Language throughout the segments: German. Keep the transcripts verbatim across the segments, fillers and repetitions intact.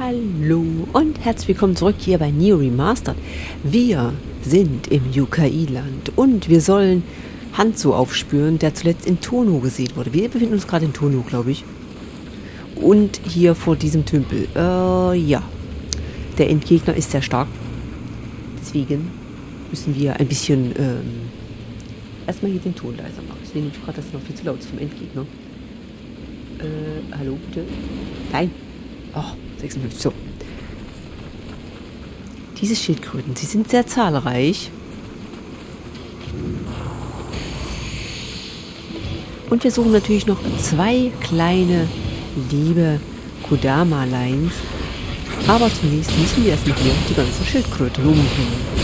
Hallo und herzlich willkommen zurück hier bei Neo Remastered. Wir sind im U K I-Land und wir sollen Hanzo aufspüren, der zuletzt in Tonu gesehen wurde. Wir befinden uns gerade in Tonu, glaube ich. Und hier vor diesem Tümpel. Äh, ja. Der Endgegner ist sehr stark. Deswegen müssen wir ein bisschen, ähm, erstmal hier den Ton leiser machen. Ich nehme gerade, das ist noch viel zu laut vom Endgegner. Äh, hallo, bitte? Nein. Oh, sechsundfünfzig. So. Diese Schildkröten, sie sind sehr zahlreich. Und wir suchen natürlich noch zwei kleine, liebe Kodama-Lines. Aber zunächst müssen wir erstmal hier die ganzen Schildkröten umbringen.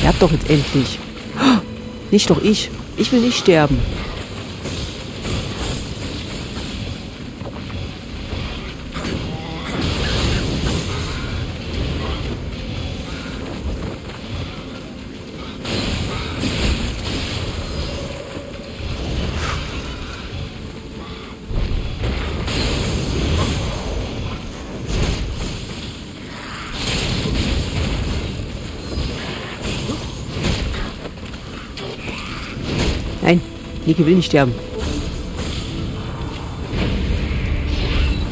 Ihr habt doch jetzt endlich. Nicht doch ich. Ich will nicht sterben. Nein, Heike will nicht sterben.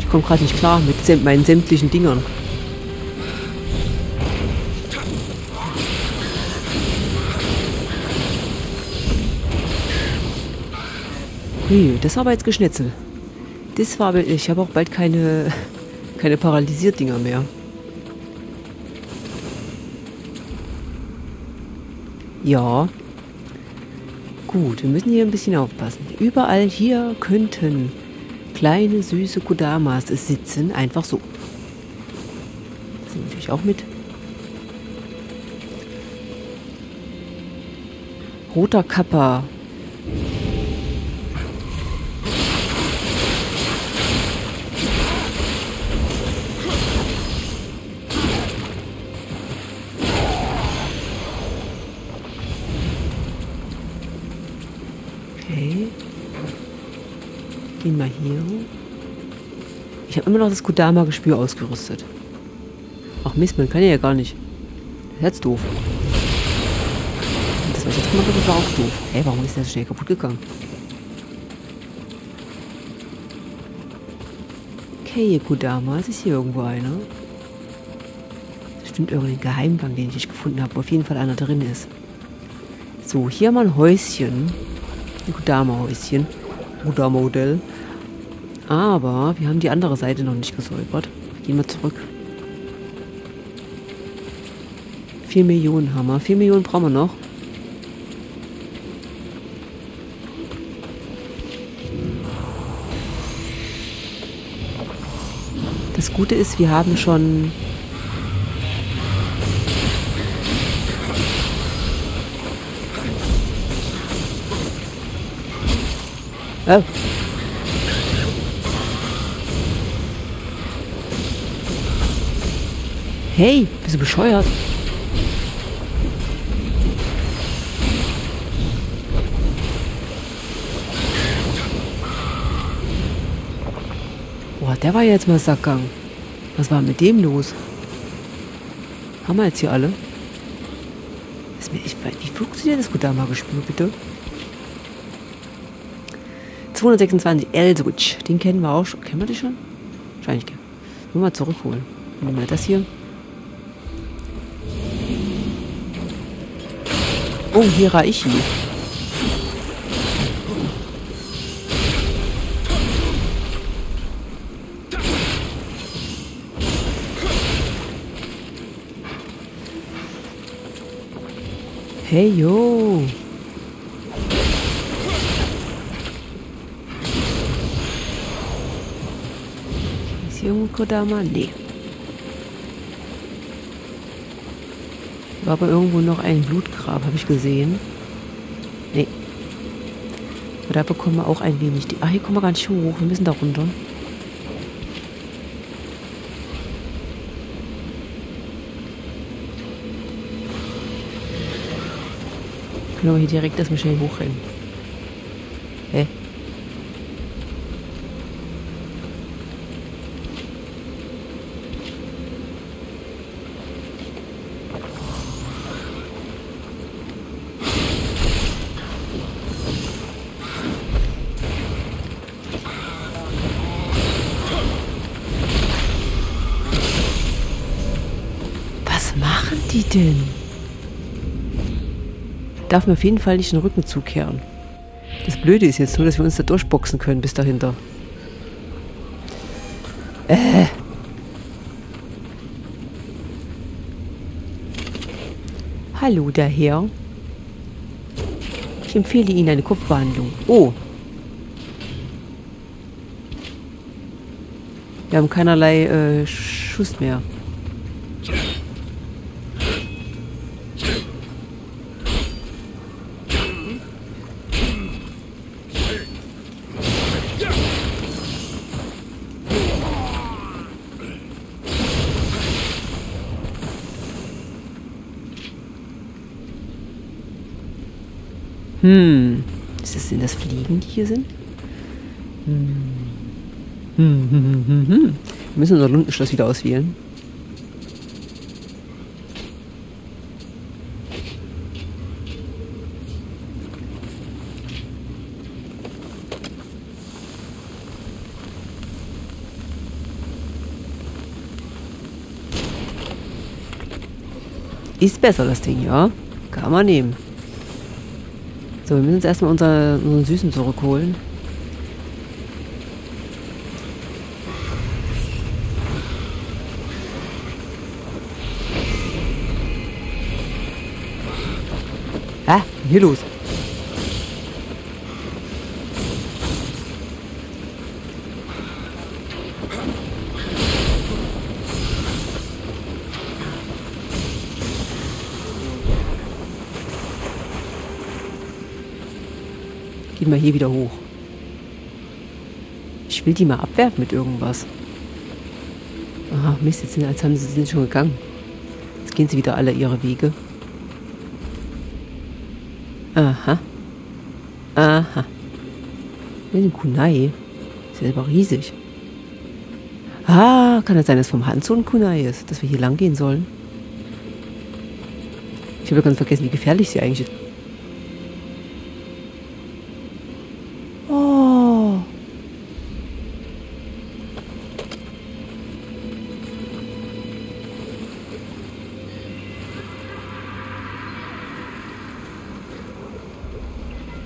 Ich komme gerade nicht klar mit meinen sämtlichen Dingern. Ui, das war aber jetzt Geschnetzel. Das war aber, ich habe auch bald keine, keine Paralysiert-Dinger mehr. Ja. Gut, wir müssen hier ein bisschen aufpassen. Überall hier könnten kleine, süße Kodamas sitzen, einfach so. Das sind natürlich auch mit. Roter Kappa. Gehen wir hier. Ich habe immer noch das Kodama-Gespür ausgerüstet. Ach Mist, man kann ja gar nicht. Das ist jetzt doof. Das, was ich jetzt gemacht habe, war auch doof. Hey, warum ist das schnell kaputt gegangen? Okay, ihr Kodama, es ist hier irgendwo einer. Bestimmt irgendein Geheimgang, den ich nicht gefunden habe, wo auf jeden Fall einer drin ist. So, hier haben wir ein Häuschen. Ein Kodama-Häuschen. Modell. Aber wir haben die andere Seite noch nicht gesäubert. Gehen wir zurück. vier Millionen haben wir. vier Millionen brauchen wir noch. Das Gute ist, wir haben schon... Oh. Hey, bist du bescheuert? Boah, der war jetzt mal Sackgang. Was war mit dem los? Haben wir jetzt hier alle? Wie funktioniert das Kodama-Gespür, bitte? zweihundertsechsundzwanzig, Eldwitch. Den kennen wir auch schon. Kennen wir den schon? Wahrscheinlich. Nur mal zurückholen. Nehmen wir das hier. Oh, hier war ich. Hey, yo. Junge Kodama? Nee. War aber irgendwo noch ein Blutgrab, habe ich gesehen. Nee. da bekommen wir auch ein wenig. Die, ah, hier kommen wir gar nicht hoch. Wir müssen da runter. Können wir hier direkt erstmal schnell hochrennen. Hä? Denn? Darf mir auf jeden Fall nicht den Rücken zukehren. Das Blöde ist jetzt nur, dass wir uns da durchboxen können bis dahinter. Äh. Hallo, der Herr. Ich empfehle Ihnen eine Kopfbehandlung. Oh. Wir haben keinerlei äh, Schuss mehr. Hm. Ist das denn das Fliegen, die hier sind? Hm. Hm, hm, hm, hm. Wir müssen unser Lundenschloss wieder auswählen. Ist besser, das Ding, ja? Kann man nehmen. So, wir müssen uns erstmal unsere, unseren Süßen zurückholen. Hä? Hier los? Mal hier wieder hoch. Ich will die mal abwerfen mit irgendwas. Aha, Mist, jetzt sind, als haben sie sind schon gegangen. Jetzt gehen sie wieder alle ihre Wege. Aha. Aha. Das ist ein Kunai. Das ist aber riesig. Ah, kann das sein, dass vom Hanzo ein Kunai ist, dass wir hier lang gehen sollen? Ich habe ja ganz vergessen, wie gefährlich sie eigentlich ist.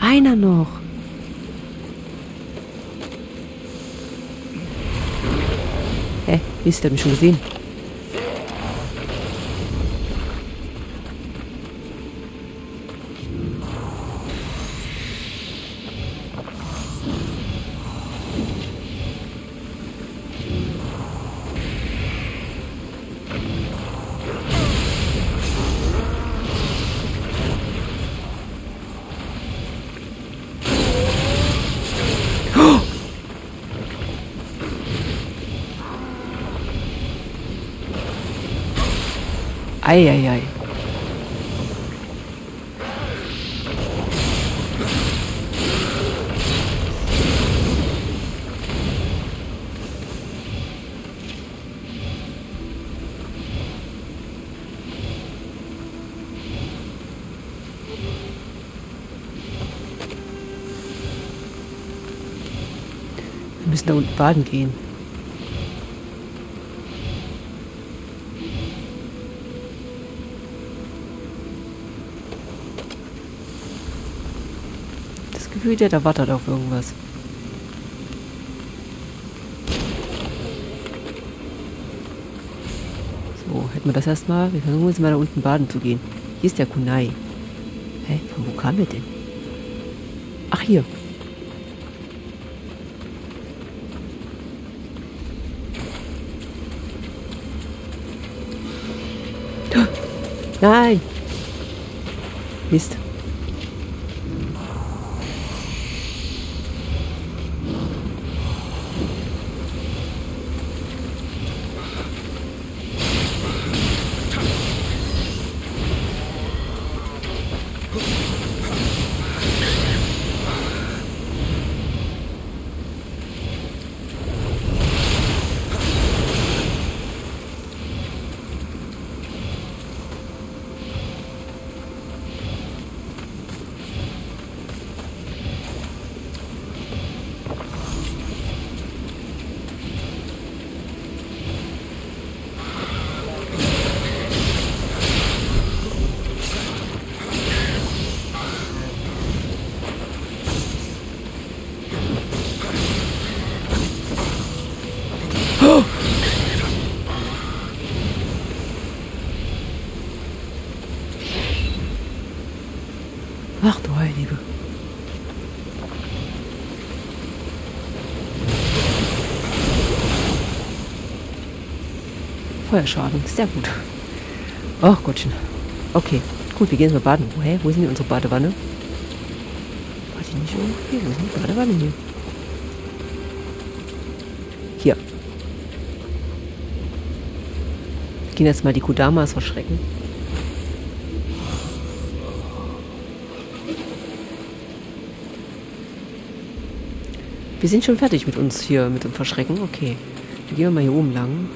Einer noch. Hä? Mist, der hat mich schon gesehen. Eieiei. Ei, ei. Wir müssen da unten baden gehen. Wieder, da wartet auf irgendwas. So, hätten wir das erstmal. Wir versuchen jetzt mal da unten baden zu gehen. Hier ist der Kunai. Hä? Von wo kam der denn? Ach, hier. Nein! Mist. Feuerschaden. Sehr gut. Ach Gottchen. Okay. Gut, wir gehen jetzt mal baden. Woher? Wo ist denn unsere Badewanne? War die nicht irgendwie? Wo ist denn die Badewanne hier? Hier. Wir gehen jetzt mal die Kodamas verschrecken. Wir sind schon fertig mit uns hier, mit dem Verschrecken. Okay. Dann gehen wir mal hier oben lang.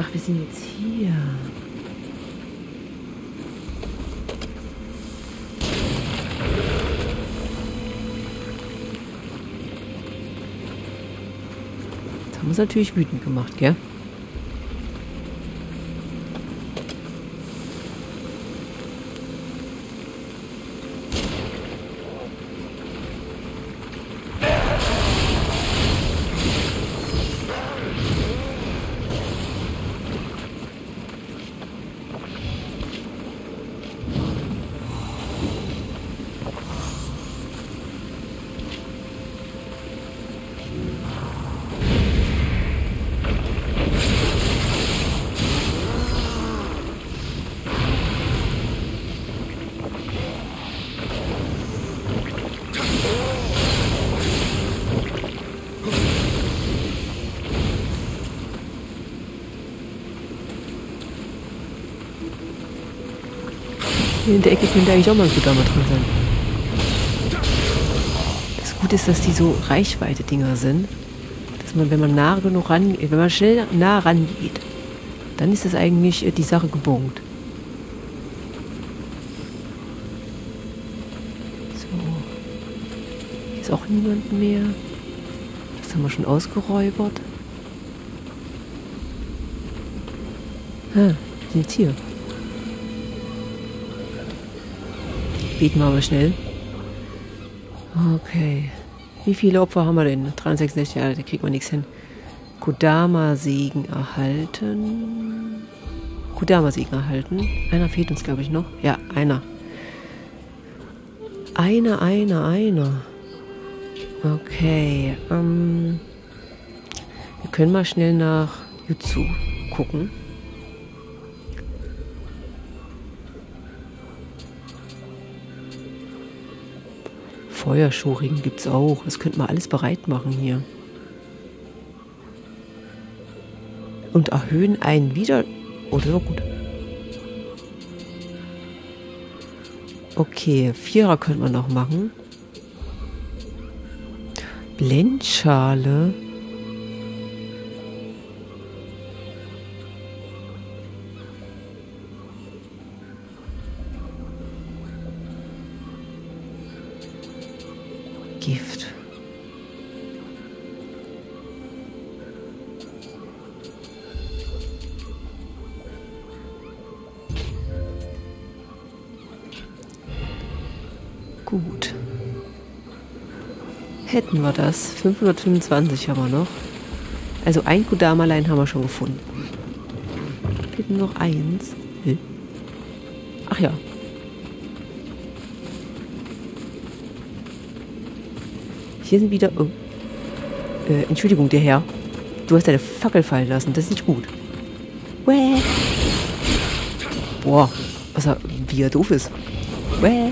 Ach, wir sind jetzt hier. Das haben uns natürlich wütend gemacht, gell? Hier in der Ecke könnte eigentlich auch mal ein Kodama drin sein. Das Gute ist, dass die so Reichweite-Dinger sind, dass man, wenn man nah genug ran, wenn man schnell nah rangeht, dann ist das eigentlich die Sache gebongt. So. Hier ist auch niemand mehr. Das haben wir schon ausgeräubert. Ah, sind jetzt hier. Beten wir aber schnell. Okay. Wie viele Opfer haben wir denn? dreihundertsechsundsechzig, ja, da kriegt man nichts hin. Kodama-Segen erhalten. Kodama-Segen erhalten. Einer fehlt uns, glaube ich, noch. Ja, einer. Einer, einer, einer. Okay. Ähm, wir können mal schnell nach Yuzu gucken. Feuerschurigen gibt es auch. Das könnte man alles bereit machen hier. Und erhöhen einen wieder. Oh, das ist auch gut. Okay, Vierer könnte man noch machen. Blendschale. Gift. Gut. Hätten wir das. fünfhundertfünfundzwanzig haben wir noch. Also ein Kodama-Lein haben wir schon gefunden. Hätten noch eins. Ach ja. Hier sind wieder... Oh. Äh, Entschuldigung, der Herr. Du hast deine Fackel fallen lassen. Das ist nicht gut. Wäh. Boah, was er, wie er doof ist. Wäh.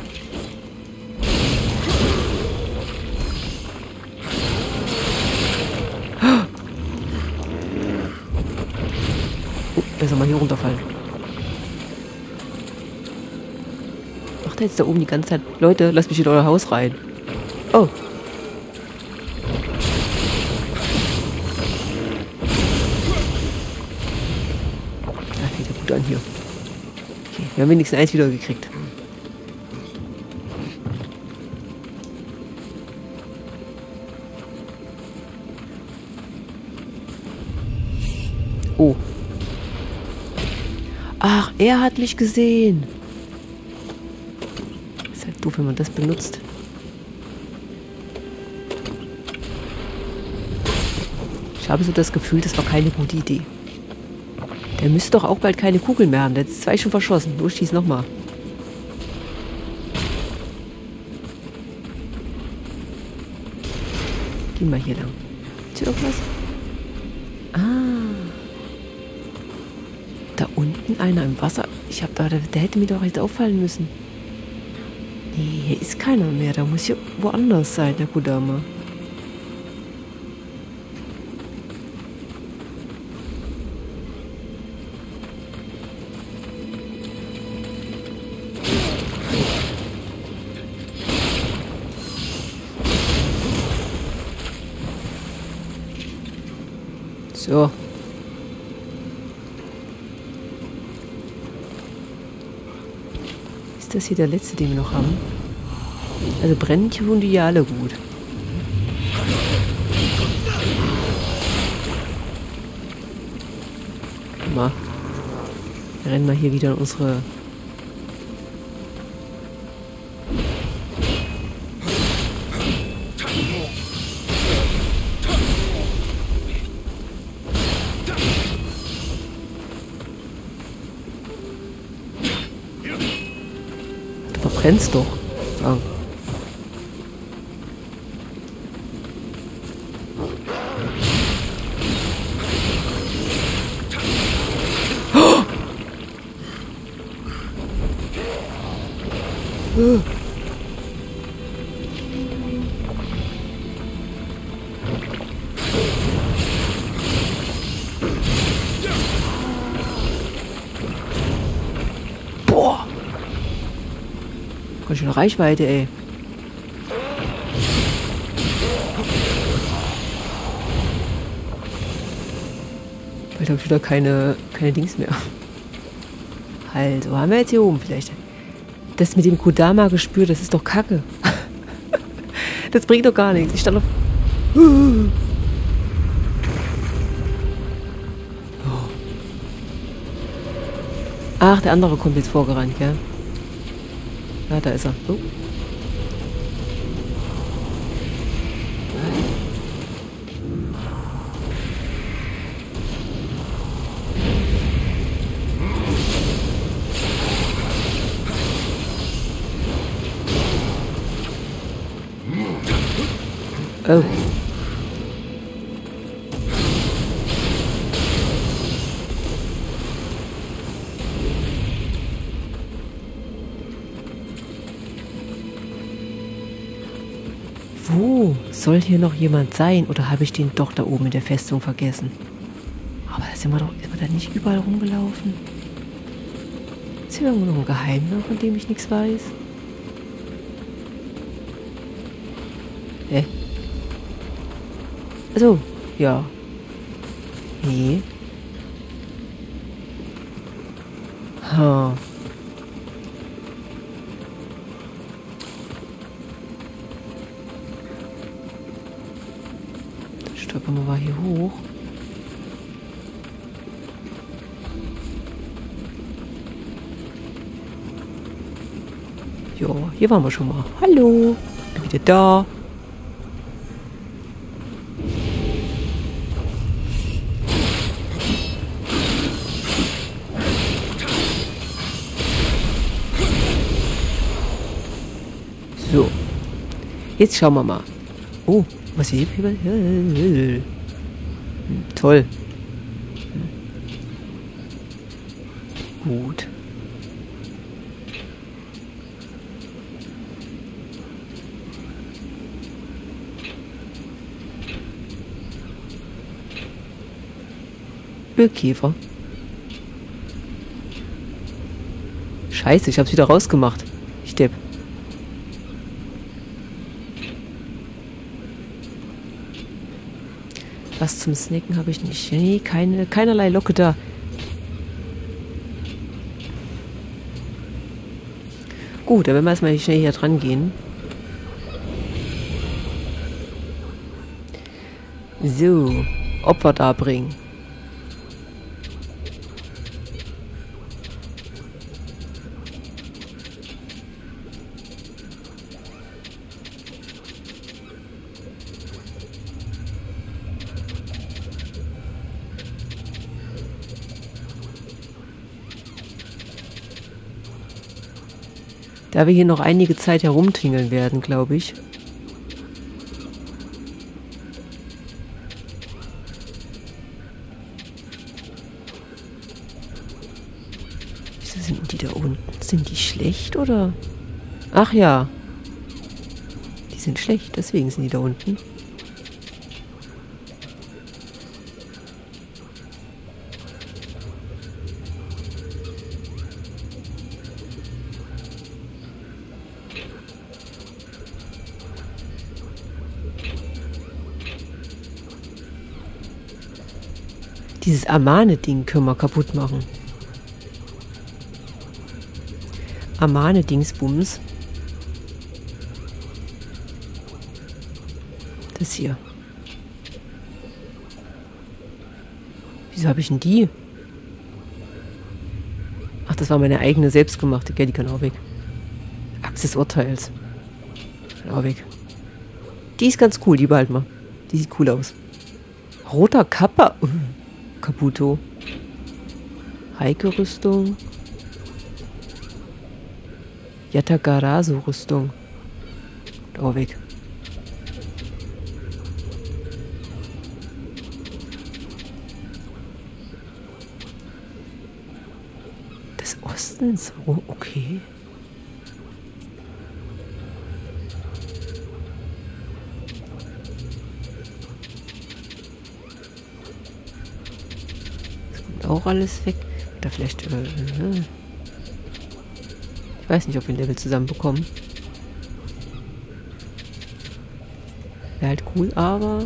Oh, besser mal hier runterfallen. Macht er jetzt da oben die ganze Zeit... Leute, lasst mich in euer Haus rein. Oh. An hier. Okay, wir haben wenigstens eins wieder gekriegt. Oh. Ach, er hat mich gesehen. Ist halt doof, wenn man das benutzt. Ich habe so das Gefühl, das war keine gute Idee. Der müsste doch auch bald keine Kugeln mehr haben. Der hat zwei schon verschossen. Los, schieß nochmal. Gehen wir hier lang. Ist hier irgendwas? Ah. Da unten einer im Wasser. Ich hab da, der, der hätte mir doch jetzt auffallen müssen. Nee, hier ist keiner mehr. Da muss hier woanders sein, der Kodama. So. Ist das hier der letzte, den wir noch haben? Also brennen tun die ja alle gut. Mal. Rennen wir hier wieder in unsere Brennst doch. Ah. Oh! Oh! Ganz schön Reichweite, ey. Bald habe ich wieder keine, keine Dings mehr. Halt, wo haben wir jetzt hier oben vielleicht? Das mit dem Kodama gespürt, das ist doch Kacke. Das bringt doch gar nichts. Ich stand auf... Uh. Oh. Ach, der andere kommt jetzt vorgerannt, gell? Ja, da ist er. Oh. Oh. Wo soll hier noch jemand sein? Oder habe ich den doch da oben in der Festung vergessen? Aber da sind wir doch immer da nicht überall rumgelaufen. Ist hier irgendwo noch ein Geheimnis, von dem ich nichts weiß? Hä? Achso, ja. Nee. Ha. Huh. Stolpern wir mal hier hoch. Jo, hier waren wir schon mal. Hallo, bin wieder da. So, jetzt schauen wir mal. Oh. Was hier? Hm, toll. Hm. Gut. Ölkäfer. Scheiße, ich hab's wieder rausgemacht. Ich depp. Was zum Snacken habe ich nicht. Nee, keine, keinerlei Locke da. Gut, dann werden wir erstmal schnell hier dran gehen. So, Opfer darbringen. da wir hier noch einige Zeit herumtingeln werden, glaube ich. Wieso sind die da unten? Sind die schlecht, oder? Ach ja. Die sind schlecht, deswegen sind die da unten. Dieses Amane-Ding können wir kaputt machen. Amane-Dingsbums. Das hier. Wieso habe ich denn die? Ach, das war meine eigene selbstgemachte. Gell, die kann auch weg. Axt des Urteils. Kann auch weg. Die ist ganz cool, die behalten wir. Die sieht cool aus. Roter Kappa. Kabuto. Heike-Rüstung. Yatagarasu-Rüstung. Oh, weg. Des Ostens? Oh, okay. Auch alles weg. Oder vielleicht... Äh, ich weiß nicht, ob wir ein Level zusammenbekommen. Wäre halt cool, aber...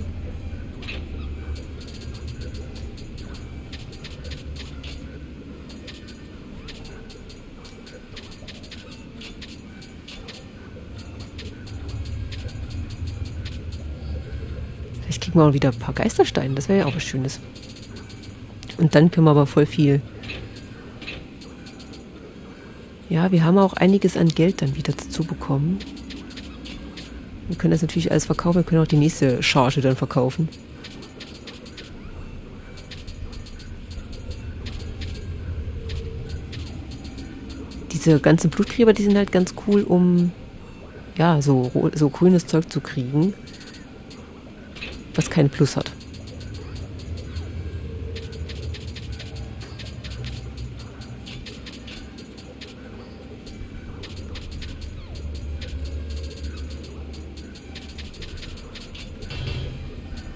Vielleicht kriegen wir auch wieder ein paar Geistersteine. Das wäre ja auch was Schönes. Und dann können wir aber voll viel. Ja, wir haben auch einiges an Geld dann wieder dazu bekommen. Wir können das natürlich alles verkaufen. Wir können auch die nächste Charge dann verkaufen. Diese ganzen Blutgräber, die sind halt ganz cool, um ja, so, so grünes Zeug zu kriegen, was keinen Plus hat.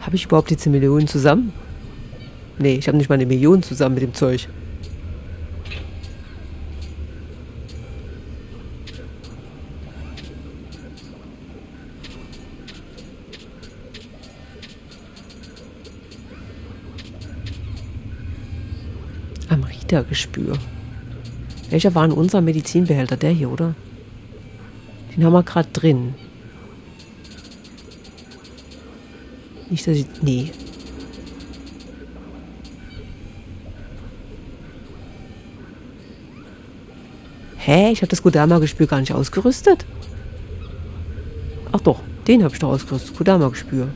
Habe ich überhaupt jetzt eine Million zusammen? Nee, ich habe nicht mal eine Million zusammen mit dem Zeug. Amrita-Gespür. Welcher war in unserem Medizinbehälter? Der hier, oder? Den haben wir gerade drin. Nicht, dass ich... Nee. Hä? Ich habe das Kodama-Gespür gar nicht ausgerüstet? Ach doch, den habe ich doch ausgerüstet. Kodama-Gespür.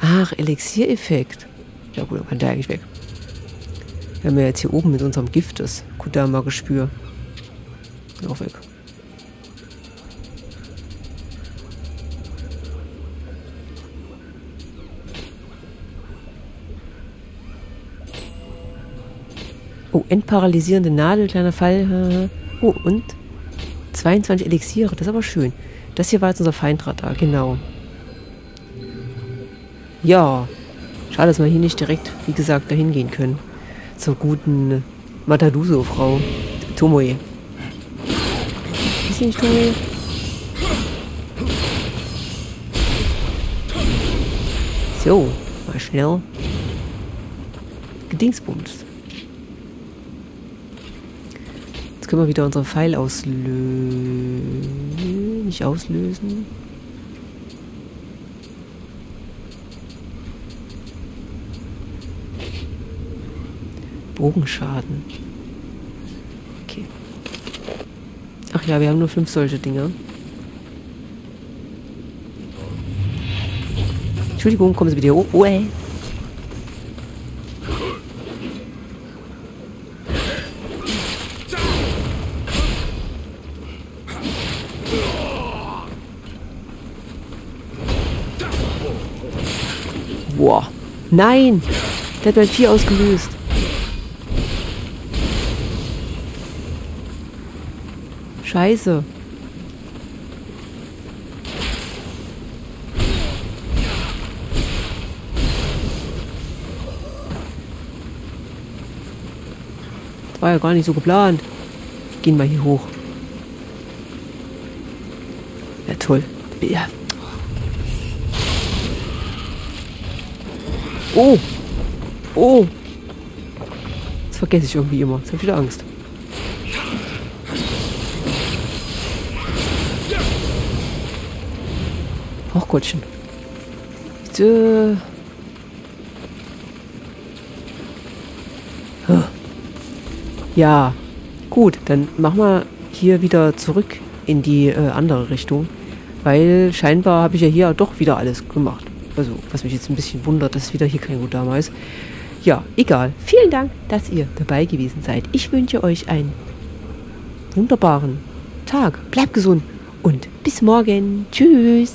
Ach, Elixier-Effekt. Ja gut, dann kann der eigentlich weg. Wir haben ja jetzt hier oben mit unserem Gift das Kodama-Gespür. Auch weg. Oh, entparalysierende Nadel, kleiner Fall. Oh, und zweiundzwanzig Elixiere, das ist aber schön. Das hier war jetzt unser Feindradar, genau. Ja, schade, dass wir hier nicht direkt, wie gesagt, dahin gehen können. Zur guten Mataduso-Frau Tomoe. Ist sie nicht Tomoe? So, mal schnell. Gedingsbums. Können wir wieder unseren Pfeil auslösen. Nicht auslösen. Bogenschaden. Okay. Ach ja, wir haben nur fünf solche Dinger. Entschuldigung, kommen Sie wieder hoch. Oh, ey. Boah. Nein! Der hat mein Vieh ausgelöst. Scheiße. War ja gar nicht so geplant. Gehen wir hier hoch. Ja, toll. Ja. Oh! Oh! Das vergesse ich irgendwie immer. Jetzt habe ich wieder Angst. Ach Gottchen. Bitte. Ja, gut, dann machen wir hier wieder zurück in die äh, andere Richtung, weil scheinbar habe ich ja hier doch wieder alles gemacht. Also, was mich jetzt ein bisschen wundert, dass wieder hier kein Kodama ist. Ja, egal. Vielen Dank, dass ihr dabei gewesen seid. Ich wünsche euch einen wunderbaren Tag. Bleibt gesund und bis morgen. Tschüss.